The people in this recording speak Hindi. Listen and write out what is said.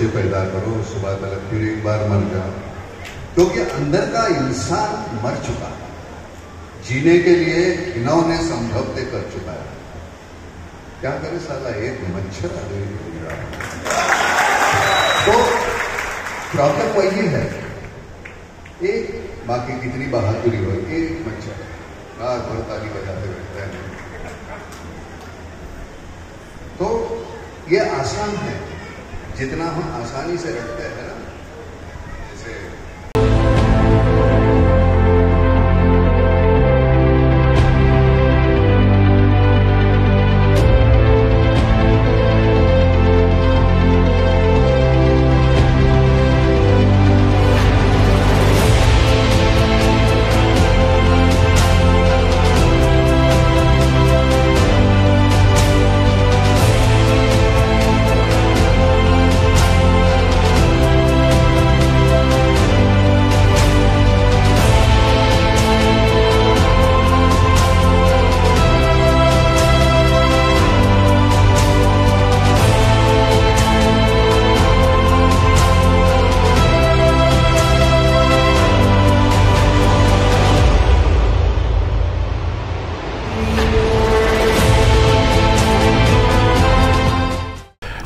बच्चे पैदा करो, उसके बाद अलग फिर एक बार मर जाओ, क्योंकि अंदर का इंसान मर चुका है, जीने के लिए इन्होंने समझौते कर चुका है। क्या करे साला, एक मच्छर तो प्रॉब्लम वही है। एक बाकी कितनी बहादुरी हो, एक मच्छर रात भर ताली बजाते रहता है। तो ये आसान है, जितना हम आसानी से रखते हैं ना, जैसे